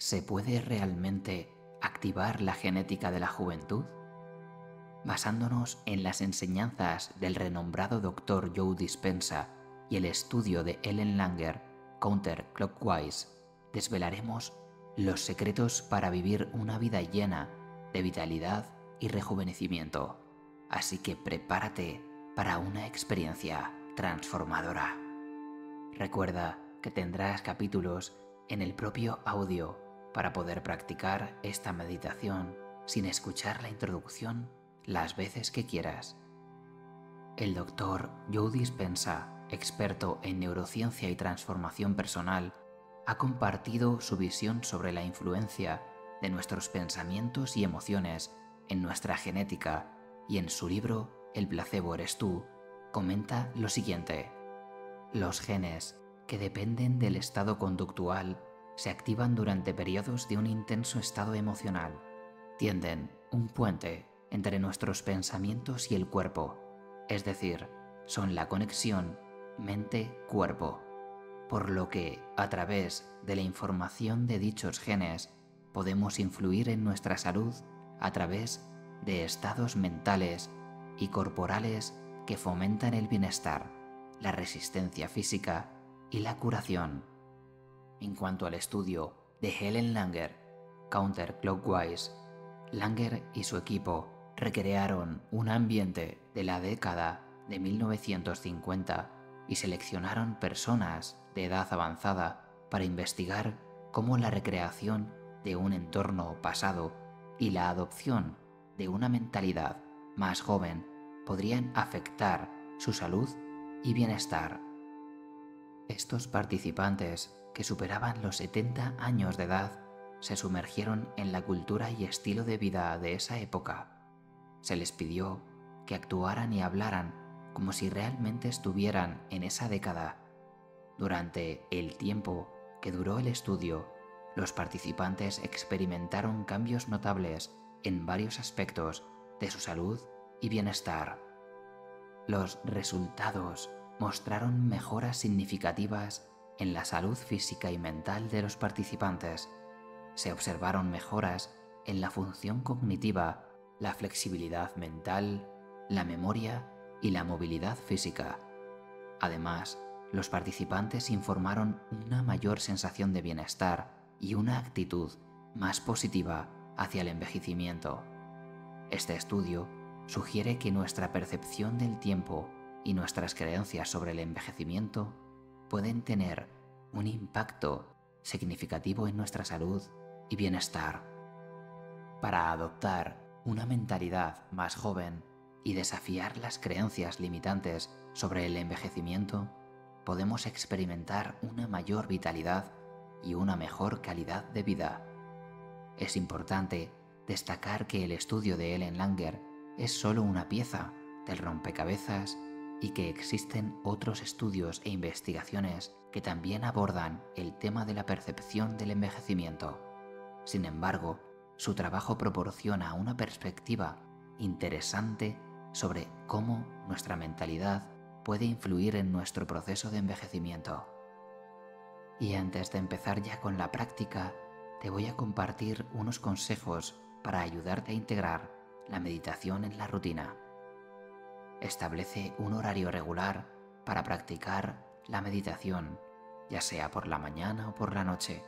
¿se puede realmente activar la genética de la juventud? Basándonos en las enseñanzas del renombrado Dr. Joe Dispenza y el estudio de Ellen Langer, Counterclockwise, desvelaremos los secretos para vivir una vida llena de vitalidad y rejuvenecimiento. Así que prepárate para una experiencia transformadora. Recuerda que tendrás capítulos en el propio audio para poder practicar esta meditación sin escuchar la introducción las veces que quieras. El Dr. Joe Dispenza, experto en neurociencia y transformación personal, ha compartido su visión sobre la influencia de nuestros pensamientos y emociones en nuestra genética y en su libro El placebo eres tú, comenta lo siguiente: los genes que dependen del estado conductual se activan durante periodos de un intenso estado emocional. Tienden un puente entre nuestros pensamientos y el cuerpo, es decir, son la conexión mente-cuerpo, por lo que, a través de la información de dichos genes, podemos influir en nuestra salud a través de estados mentales y corporales que fomentan el bienestar, la resistencia física y la curación. En cuanto al estudio de Ellen Langer, Counterclockwise, Langer y su equipo recrearon un ambiente de la década de 1950 y seleccionaron personas de edad avanzada para investigar cómo la recreación de un entorno pasado y la adopción de una mentalidad más joven podrían afectar su salud y bienestar. Estos participantes, que superaban los 70 años de edad, se sumergieron en la cultura y estilo de vida de esa época. Se les pidió que actuaran y hablaran como si realmente estuvieran en esa década. Durante el tiempo que duró el estudio, los participantes experimentaron cambios notables en varios aspectos de su salud y bienestar. Los resultados mostraron mejoras significativas en la salud física y mental de los participantes. Se observaron mejoras en la función cognitiva, la flexibilidad mental, la memoria y la movilidad física. Además, los participantes informaron una mayor sensación de bienestar y una actitud más positiva hacia el envejecimiento. Este estudio sugiere que nuestra percepción del tiempo y nuestras creencias sobre el envejecimiento pueden tener un impacto significativo en nuestra salud y bienestar. Para adoptar una mentalidad más joven y desafiar las creencias limitantes sobre el envejecimiento, podemos experimentar una mayor vitalidad y una mejor calidad de vida. Es importante destacar que el estudio de Ellen Langer es solo una pieza del rompecabezas y que existen otros estudios e investigaciones que también abordan el tema de la percepción del envejecimiento. Sin embargo, su trabajo proporciona una perspectiva interesante sobre cómo nuestra mentalidad puede influir en nuestro proceso de envejecimiento. Y antes de empezar ya con la práctica, te voy a compartir unos consejos para ayudarte a integrar la meditación en la rutina. Establece un horario regular para practicar la meditación, ya sea por la mañana o por la noche.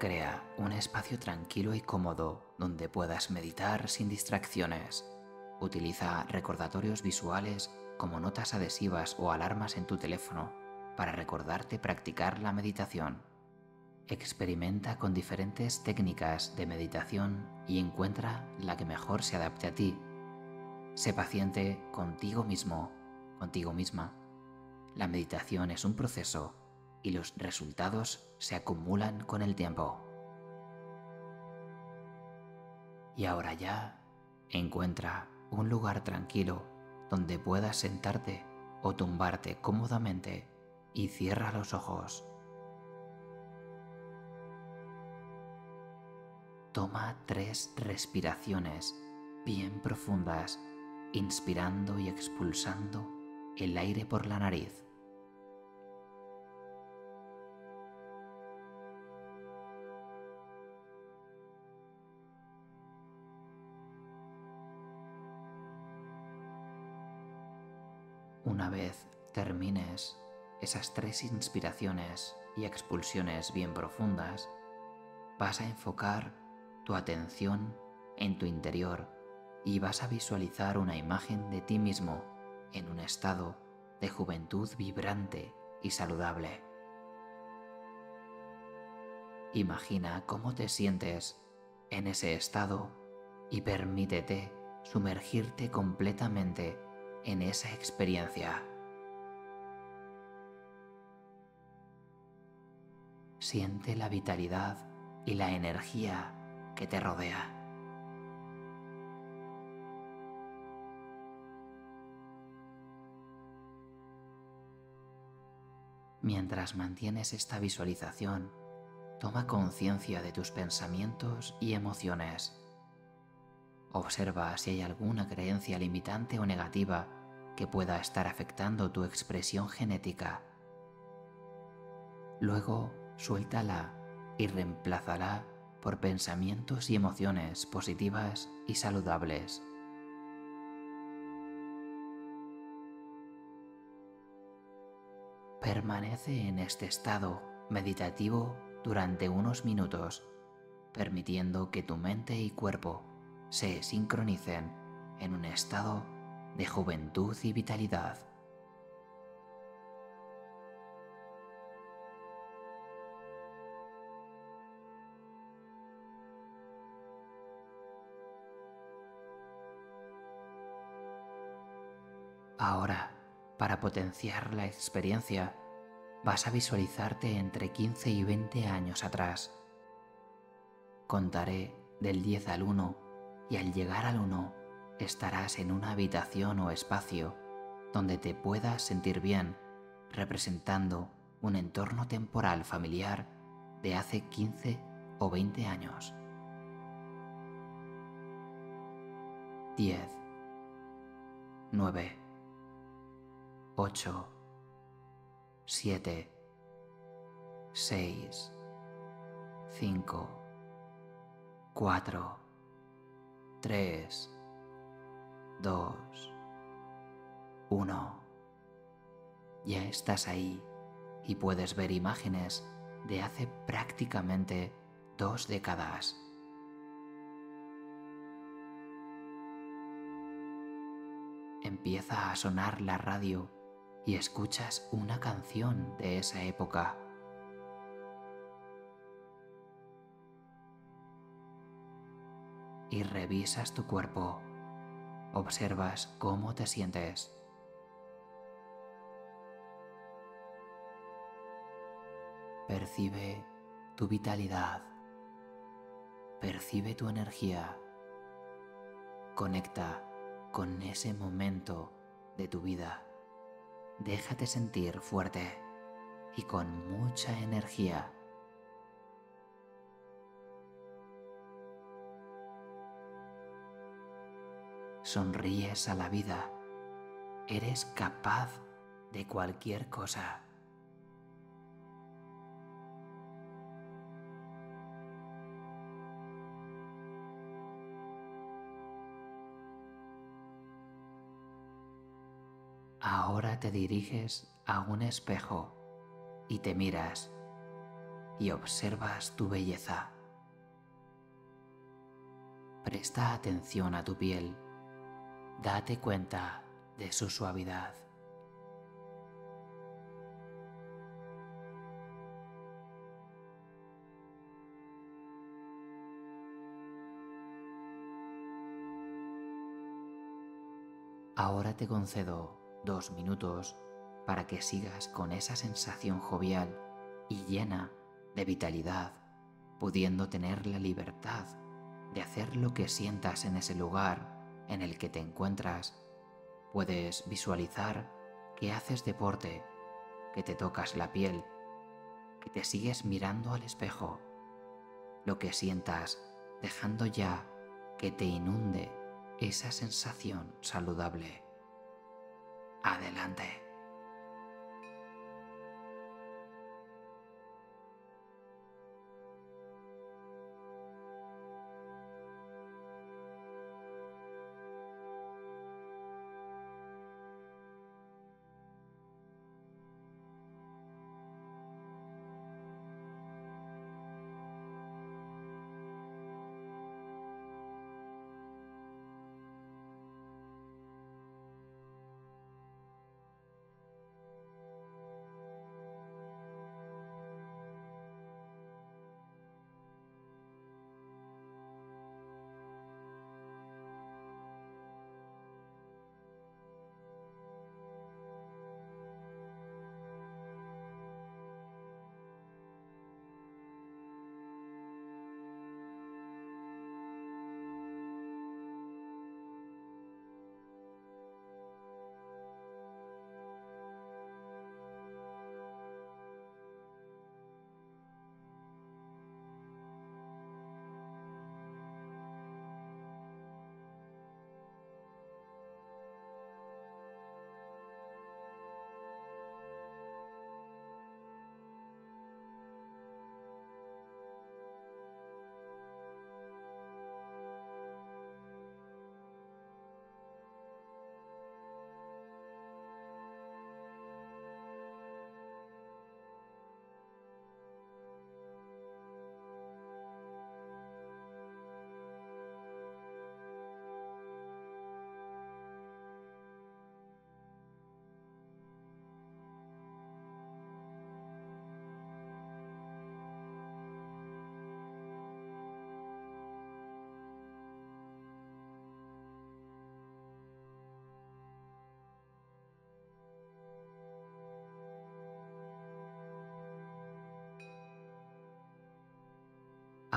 Crea un espacio tranquilo y cómodo donde puedas meditar sin distracciones. Utiliza recordatorios visuales como notas adhesivas o alarmas en tu teléfono para recordarte practicar la meditación. Experimenta con diferentes técnicas de meditación y encuentra la que mejor se adapte a ti. Sé paciente contigo mismo, contigo misma. La meditación es un proceso y los resultados se acumulan con el tiempo. Y ahora ya, encuentra un lugar tranquilo donde puedas sentarte o tumbarte cómodamente y cierra los ojos. Toma 3 respiraciones bien profundas, inspirando y expulsando el aire por la nariz. Una vez termines esas 3 inspiraciones y expulsiones bien profundas, vas a enfocar tu atención en tu interior y vas a visualizar una imagen de ti mismo en un estado de juventud vibrante y saludable. Imagina cómo te sientes en ese estado y permítete sumergirte completamente en esa experiencia. Siente la vitalidad y la energía que te rodea. Mientras mantienes esta visualización, toma conciencia de tus pensamientos y emociones. Observa si hay alguna creencia limitante o negativa que pueda estar afectando tu expresión genética. Luego, suéltala y reemplázala por pensamientos y emociones positivas y saludables. Permanece en este estado meditativo durante unos minutos, permitiendo que tu mente y cuerpo se sincronicen en un estado de juventud y vitalidad. Ahora, para potenciar la experiencia, vas a visualizarte entre 15 y 20 años atrás. Contaré del 10 al 1 y al llegar al 1 estarás en una habitación o espacio donde te puedas sentir bien, representando un entorno temporal familiar de hace 15 o 20 años. 10, 9, 8, 7, 6, 5, 4, 3, 2, 1. Ya estás ahí y puedes ver imágenes de hace prácticamente 2 décadas. Empieza a sonar la radio y escuchas una canción de esa época. Y revisas tu cuerpo. Observas cómo te sientes. Percibe tu vitalidad. Percibe tu energía. Conecta con ese momento de tu vida. Déjate sentir fuerte y con mucha energía. Sonríes a la vida. Eres capaz de cualquier cosa. Ahora te diriges a un espejo y te miras y observas tu belleza. Presta atención a tu piel, date cuenta de su suavidad. Ahora te concedo 2 minutos para que sigas con esa sensación jovial y llena de vitalidad, pudiendo tener la libertad de hacer lo que sientas en ese lugar en el que te encuentras. Puedes visualizar que haces deporte, que te tocas la piel, que te sigues mirando al espejo, lo que sientas, dejando ya que te inunde esa sensación saludable. Adelante.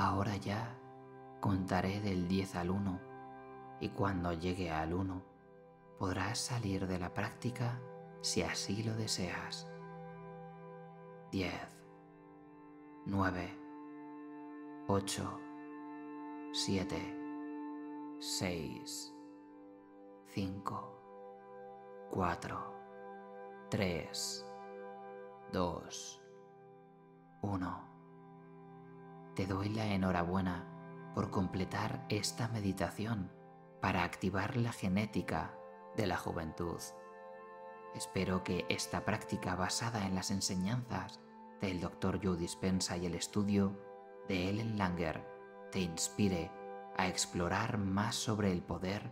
Ahora ya contaré del 10 al 1 y cuando llegue al 1 podrás salir de la práctica si así lo deseas. 10, 9, 8, 7, 6, 5, 4, 3, 2, 1. Te doy la enhorabuena por completar esta meditación para activar la genética de la juventud. Espero que esta práctica basada en las enseñanzas del Dr. Joe Dispenza y el estudio de Ellen Langer te inspire a explorar más sobre el poder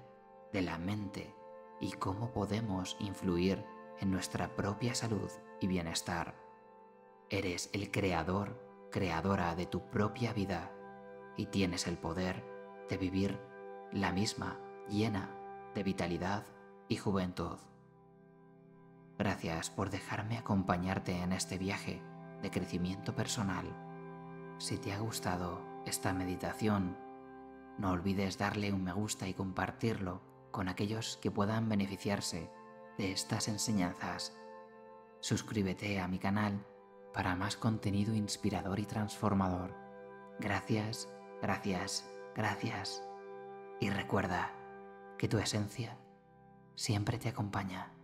de la mente y cómo podemos influir en nuestra propia salud y bienestar. Eres el creador, creadora de tu propia vida y tienes el poder de vivir la misma llena de vitalidad y juventud. Gracias por dejarme acompañarte en este viaje de crecimiento personal. Si te ha gustado esta meditación, no olvides darle un me gusta y compartirlo con aquellos que puedan beneficiarse de estas enseñanzas. Suscríbete a mi canal para más contenido inspirador y transformador. Gracias, gracias, gracias. Y recuerda que tu esencia siempre te acompaña.